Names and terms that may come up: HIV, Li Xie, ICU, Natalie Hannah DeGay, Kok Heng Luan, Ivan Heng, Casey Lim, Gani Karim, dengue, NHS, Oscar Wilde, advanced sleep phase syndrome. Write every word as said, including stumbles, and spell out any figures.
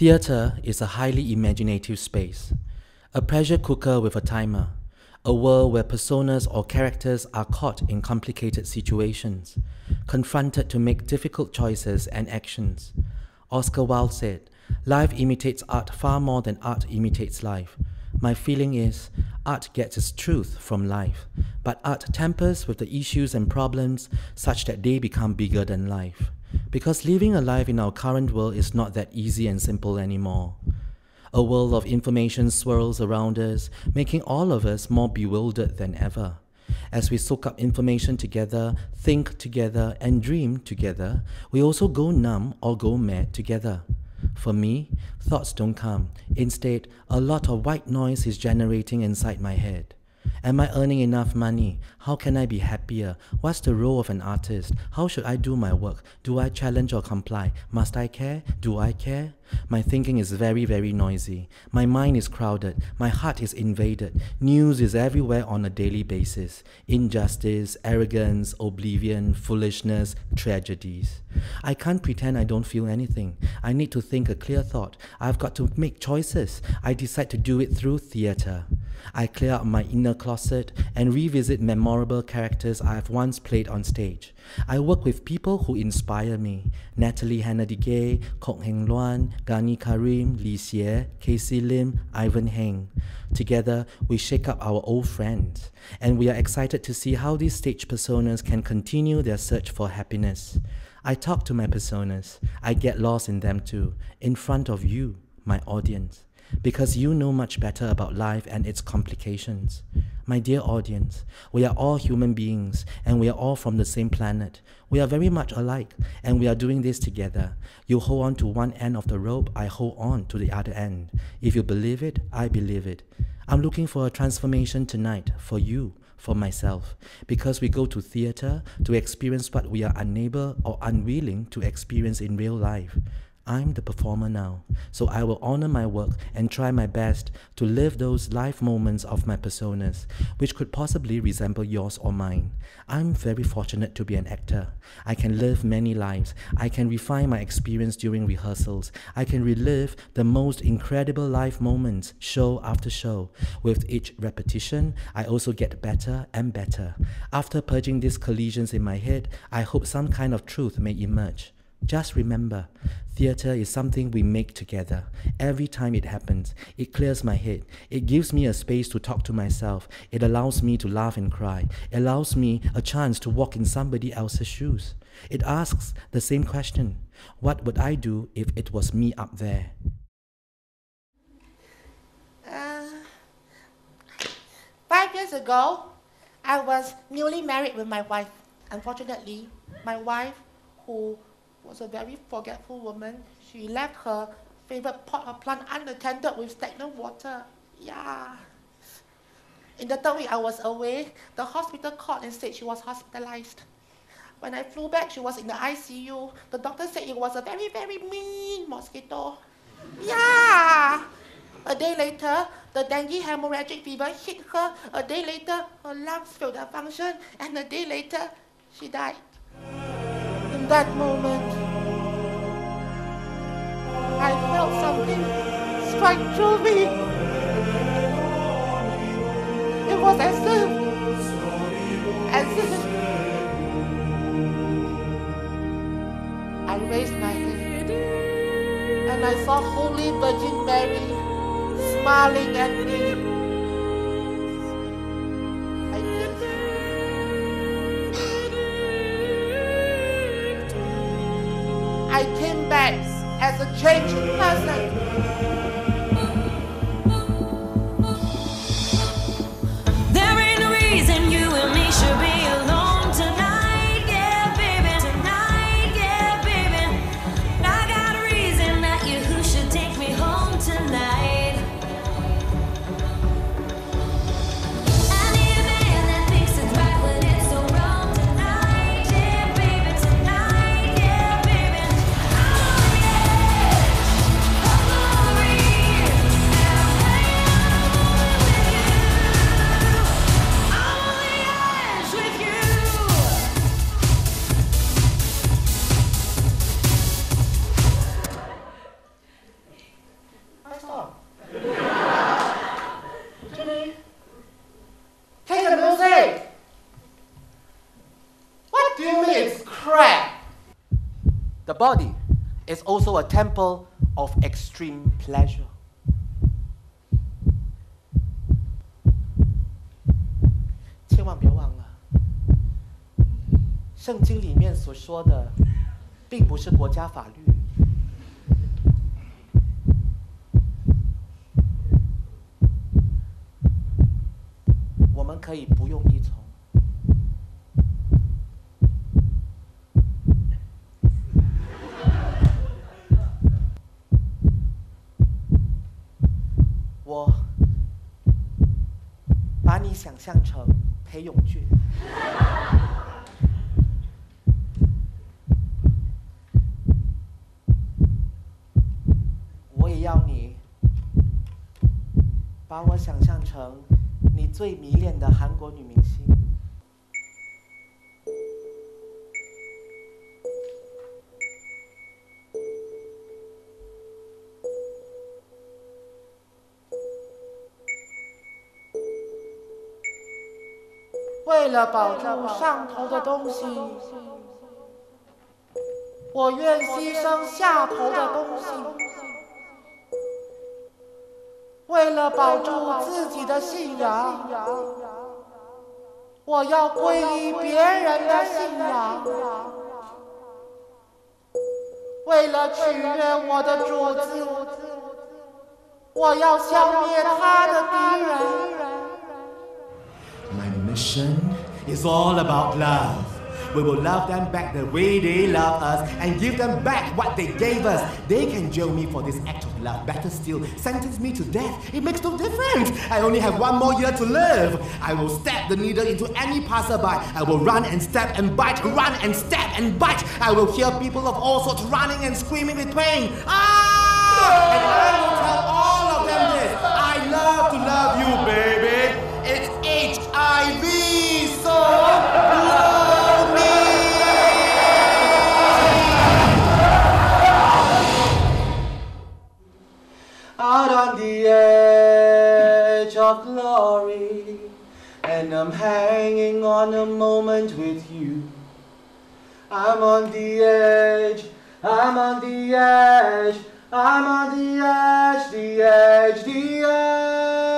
Theatre is a highly imaginative space, a pressure cooker with a timer, a world where personas or characters are caught in complicated situations, confronted to make difficult choices and actions. Oscar Wilde said, "Life imitates art far more than art imitates life. My feeling is, art gets its truth from life, but art tampers with the issues and problems such that they become bigger than life. Because living a life in our current world is not that easy and simple anymore. A world of information swirls around us, making all of us more bewildered than ever. As we soak up information together, think together, and dream together, we also go numb or go mad together. For me, thoughts don't come. Instead, a lot of white noise is generating inside my head. Am I earning enough money? How can I be happier? What's the role of an artist? How should I do my work? Do I challenge or comply? Must I care? Do I care? My thinking is very, very noisy. My mind is crowded. My heart is invaded. News is everywhere on a daily basis. Injustice, arrogance, oblivion, foolishness, tragedies. I can't pretend I don't feel anything. I need to think a clear thought. I've got to make choices. I decide to do it through theatre. I clear out my inner closet and revisit memorable characters I have once played on stage. I work with people who inspire me. Natalie Hannah DeGay, Kok Heng Luan, Gani Karim, Li Xie, Casey Lim, Ivan Heng. Together, we shake up our old friends, and we are excited to see how these stage personas can continue their search for happiness. I talk to my personas. I get lost in them too, in front of you, my audience. Because you know much better about life and its complications. My dear audience, we are all human beings and we are all from the same planet. We are very much alike and we are doing this together. You hold on to one end of the rope, I hold on to the other end. If you believe it, I believe it. I'm looking for a transformation tonight, for you, for myself, because we go to theatre to experience what we are unable or unwilling to experience in real life. I'm the performer now, so I will honor my work and try my best to live those life moments of my personas, which could possibly resemble yours or mine. I'm very fortunate to be an actor. I can live many lives. I can refine my experience during rehearsals. I can relive the most incredible life moments, show after show. With each repetition, I also get better and better. After purging these collisions in my head, I hope some kind of truth may emerge. Just remember, theatre is something we make together. Every time it happens, it clears my head. It gives me a space to talk to myself. It allows me to laugh and cry. It allows me a chance to walk in somebody else's shoes. It asks the same question. What would I do if it was me up there? Uh, five years ago, I was newly married with my wife. Unfortunately, my wife, who was a very forgetful woman. She left her favorite pot of plant unattended with stagnant water. Yeah. In the third week I was away, the hospital called and said she was hospitalized. When I flew back, she was in the I C U. The doctor said it was a very, very mean mosquito. Yeah. A day later, the dengue hemorrhagic fever hit her. A day later, her lungs failed their function. And a day later, she died. In that moment, I felt something strike through me. It was as if, as if, I raised my head and I saw Holy Virgin Mary smiling at me. I did. I came back as a changed person. There ain't no reason you and me should be alone tonight, yeah, baby. Tonight, yeah, baby. I got a reason that you who should take me home tonight. I need a man that thinks it's right when it's so wrong tonight, yeah, baby. Tonight, yeah, baby. I'm on the edge of glory. body is also a temple of extreme pleasure.为了保住上头的东西，我愿牺牲下头的东西；为了保住自己的信仰，我要皈依别人的信仰；为了取悦我的主子，我要消灭他的敌人。My mission. It's all about love. We will love them back the way they love us and give them back what they gave us. They can jail me for this act of love. Better still, sentence me to death. It makes no difference. I only have one more year to live. I will stab the needle into any passerby. I will run and stab and bite, run and stab and bite. I will hear people of all sorts running and screaming with pain. Ah! And I will tell all of them this. I love to love you, baby. It's H I V. So, love me. Out on the edge of glory, and I'm hanging on a moment with you. I'm on the edge, I'm on the edge, I'm on the edge, the edge, the edge.